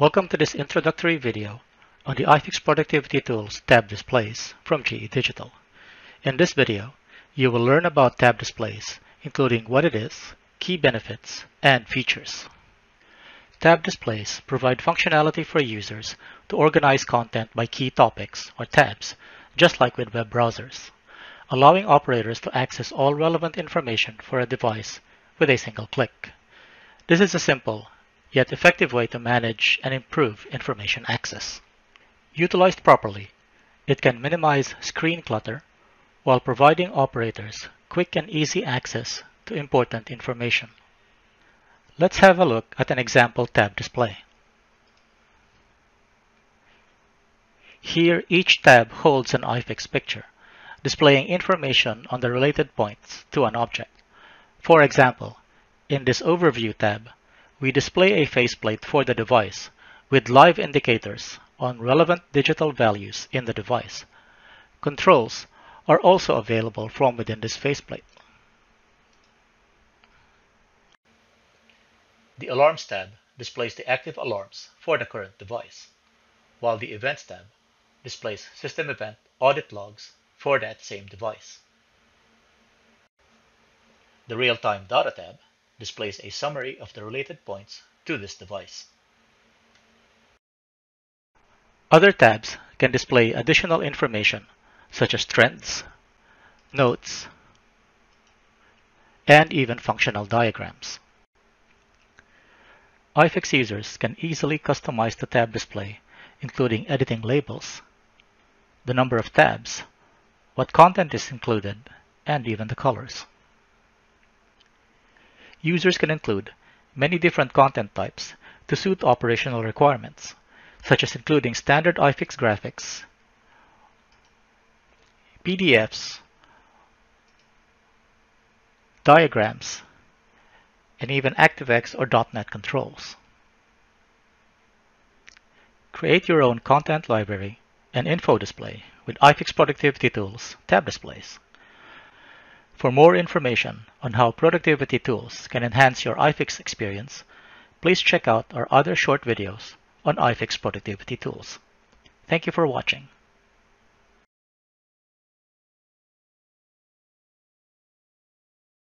Welcome to this introductory video on the iFix Productivity Tools tab displays from GE Digital. In this video, you will learn about tab displays, including what it is, key benefits, and features. Tab displays provide functionality for users to organize content by key topics or tabs, just like with web browsers, allowing operators to access all relevant information for a device with a single click. This is a simple, yet effective way to manage and improve information access. Utilized properly, it can minimize screen clutter while providing operators quick and easy access to important information. Let's have a look at an example tab display. Here, each tab holds an iFix picture, displaying information on the related points to an object. For example, in this Overview tab, we display a faceplate for the device with live indicators on relevant digital values in the device. Controls are also available from within this faceplate. The Alarms tab displays the active alarms for the current device, while the Events tab displays system event audit logs for that same device. The Real-Time Data tab displays a summary of the related points to this device. Other tabs can display additional information such as trends, notes, and even functional diagrams. iFix users can easily customize the tab display, including editing labels, the number of tabs, what content is included, and even the colors. Users can include many different content types to suit operational requirements, such as including standard iFix graphics, PDFs, diagrams, and even ActiveX or .NET controls. Create your own content library and info display with iFix Productivity Tools tab displays. For more information on how productivity tools can enhance your iFix experience, please check out our other short videos on iFix Productivity Tools. Thank you for watching.